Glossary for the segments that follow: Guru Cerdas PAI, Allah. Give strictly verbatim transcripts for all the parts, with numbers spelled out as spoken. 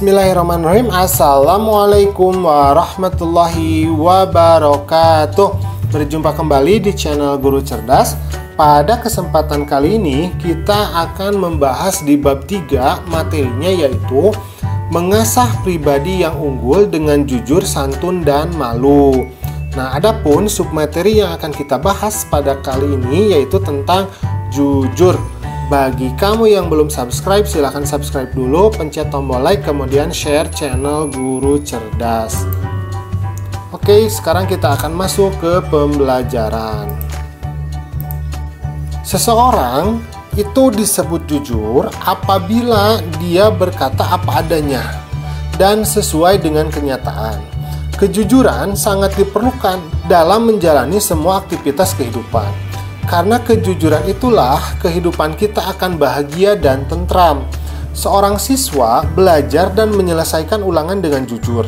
Bismillahirrahmanirrahim. Assalamualaikum warahmatullahi wabarakatuh. Berjumpa kembali di channel Guru Cerdas. Pada kesempatan kali ini kita akan membahas di bab tiga, materinya yaitu mengasah pribadi yang unggul dengan jujur, santun, dan malu. Nah, adapun submateri yang akan kita bahas pada kali ini yaitu tentang jujur. Bagi kamu yang belum subscribe, silahkan subscribe dulu, pencet tombol like, kemudian share channel Guru Cerdas. Oke, sekarang kita akan masuk ke pembelajaran. Seseorang itu disebut jujur apabila dia berkata apa adanya dan sesuai dengan kenyataan. Kejujuran sangat diperlukan dalam menjalani semua aktivitas kehidupan. Karena kejujuran itulah kehidupan kita akan bahagia dan tentram. Seorang siswa belajar dan menyelesaikan ulangan dengan jujur.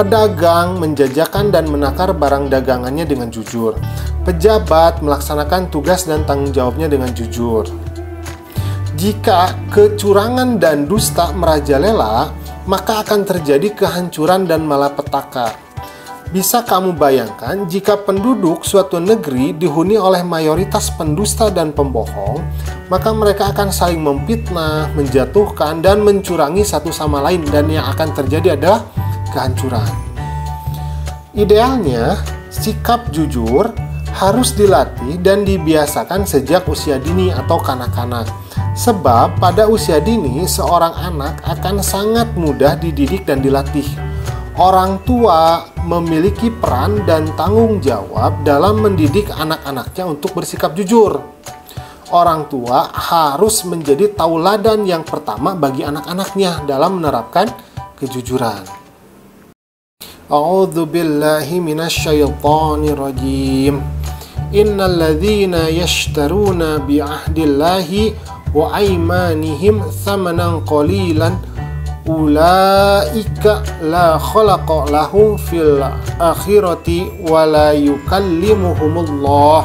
Pedagang menjajakan dan menakar barang dagangannya dengan jujur. Pejabat melaksanakan tugas dan tanggung jawabnya dengan jujur. Jika kecurangan dan dusta merajalela, maka akan terjadi kehancuran dan malapetaka. Bisa kamu bayangkan jika penduduk suatu negeri dihuni oleh mayoritas pendusta dan pembohong, maka mereka akan saling memfitnah, menjatuhkan, dan mencurangi satu sama lain, dan yang akan terjadi adalah kehancuran. Idealnya, sikap jujur harus dilatih dan dibiasakan sejak usia dini atau kanak-kanak. Sebab pada usia dini, seorang anak akan sangat mudah dididik dan dilatih. Orang tua memiliki peran dan tanggung jawab dalam mendidik anak-anaknya untuk bersikap jujur. Orang tua harus menjadi tauladan yang pertama bagi anak-anaknya dalam menerapkan kejujuran. A'udzubillahi minasyaitonirrajim. Innalladzina yashtaruna bi'ahdillahi wa aymanihim tsamanan qalilan ulaika la khalaqa lahum fil akhirati wa la yukallimuhumullah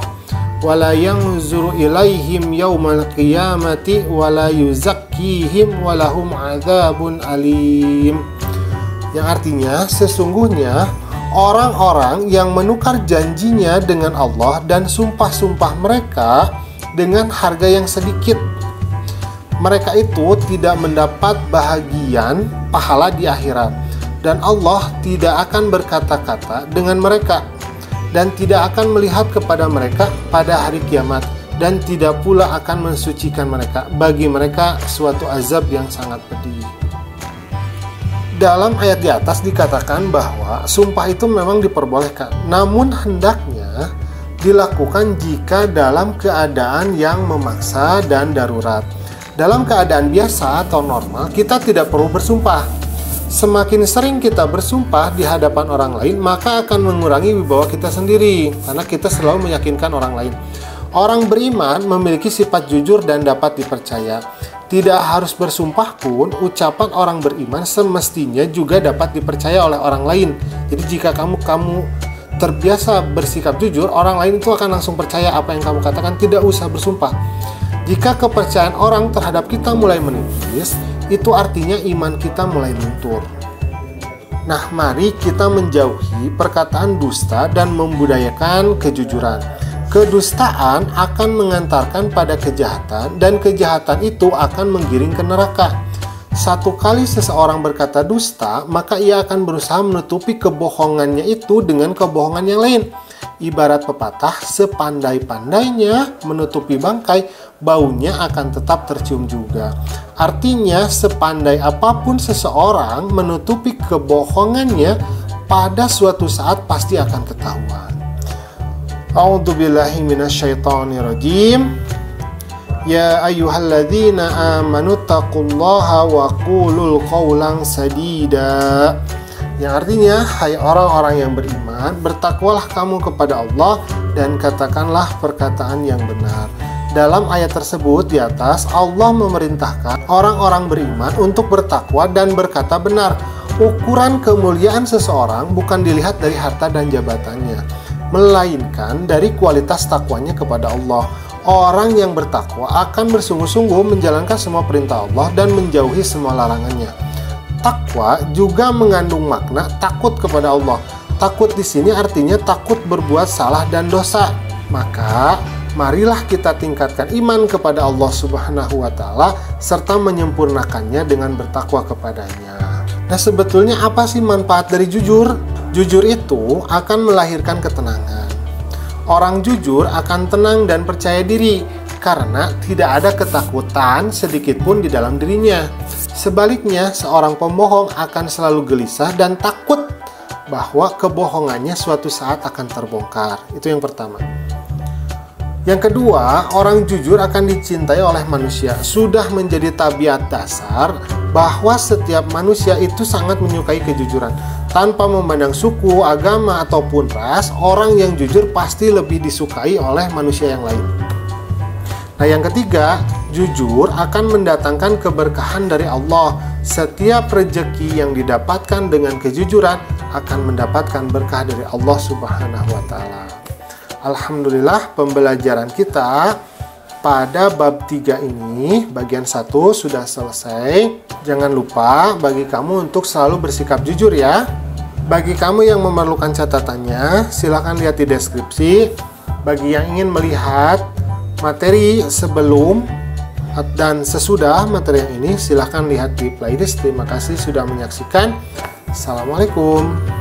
wa la yanzuru ilaihim yawmal qiyamati wa la yuzakkihim wa lahum adzabun alim. Yang artinya, sesungguhnya orang-orang yang menukar janjinya dengan Allah dan sumpah-sumpah mereka dengan harga yang sedikit, mereka itu tidak mendapat bahagian pahala di akhirat, dan Allah tidak akan berkata-kata dengan mereka, dan tidak akan melihat kepada mereka pada hari kiamat, dan tidak pula akan mensucikan mereka. Bagi mereka suatu azab yang sangat pedih. Dalam ayat di atas dikatakan bahwa sumpah itu memang diperbolehkan, namun hendaknya dilakukan jika dalam keadaan yang memaksa dan darurat. Dalam keadaan biasa atau normal, kita tidak perlu bersumpah. Semakin sering kita bersumpah di hadapan orang lain, maka akan mengurangi wibawa kita sendiri, karena kita selalu meyakinkan orang lain. Orang beriman memiliki sifat jujur dan dapat dipercaya. Tidak harus bersumpah pun, ucapan orang beriman semestinya juga dapat dipercaya oleh orang lain. Jadi jika kamu kamu terbiasa bersikap jujur, orang lain itu akan langsung percaya apa yang kamu katakan, tidak usah bersumpah. Jika kepercayaan orang terhadap kita mulai menipis, itu artinya iman kita mulai luntur. Nah, mari kita menjauhi perkataan dusta dan membudayakan kejujuran. Kedustaan akan mengantarkan pada kejahatan, dan kejahatan itu akan menggiring ke neraka. Satu kali seseorang berkata dusta, maka ia akan berusaha menutupi kebohongannya itu dengan kebohongan yang lain. Ibarat pepatah, sepandai-pandainya menutupi bangkai, baunya akan tetap tercium juga. Artinya, sepandai apapun seseorang menutupi kebohongannya, pada suatu saat pasti akan ketahuan. A'udzubillahi minasyaitonirrajim. Ya ayyuhalladzina amanu taqullaha wa qulul qawlan sadida. Yang artinya, hai orang-orang yang beriman, bertakwalah kamu kepada Allah dan katakanlah perkataan yang benar. Dalam ayat tersebut di atas, Allah memerintahkan orang-orang beriman untuk bertakwa dan berkata benar. Ukuran kemuliaan seseorang bukan dilihat dari harta dan jabatannya, melainkan dari kualitas takwanya kepada Allah. Orang yang bertakwa akan bersungguh-sungguh menjalankan semua perintah Allah dan menjauhi semua larangannya. Takwa juga mengandung makna takut kepada Allah. Takut di sini artinya takut berbuat salah dan dosa. Maka marilah kita tingkatkan iman kepada Allah Subhanahu wa Ta'ala serta menyempurnakannya dengan bertakwa kepadanya. Nah, sebetulnya apa sih manfaat dari jujur? Jujur itu akan melahirkan ketenangan. Orang jujur akan tenang dan percaya diri karena tidak ada ketakutan sedikitpun di dalam dirinya. Sebaliknya, seorang pembohong akan selalu gelisah dan takut bahwa kebohongannya suatu saat akan terbongkar. Itu yang pertama. Yang kedua, orang jujur akan dicintai oleh manusia. Sudah menjadi tabiat dasar bahwa setiap manusia itu sangat menyukai kejujuran. Tanpa memandang suku, agama, ataupun ras, orang yang jujur pasti lebih disukai oleh manusia yang lain. Nah, yang ketiga, jujur akan mendatangkan keberkahan dari Allah. Setiap rezeki yang didapatkan dengan kejujuran akan mendapatkan berkah dari Allah Subhanahu wa Ta'ala. Alhamdulillah, pembelajaran kita pada bab tiga ini, bagian satu sudah selesai. Jangan lupa bagi kamu untuk selalu bersikap jujur ya. Bagi kamu yang memerlukan catatannya, silahkan lihat di deskripsi. Bagi yang ingin melihat materi sebelum dan sesudah materi yang ini, silahkan lihat di playlist. Terima kasih sudah menyaksikan. Assalamualaikum.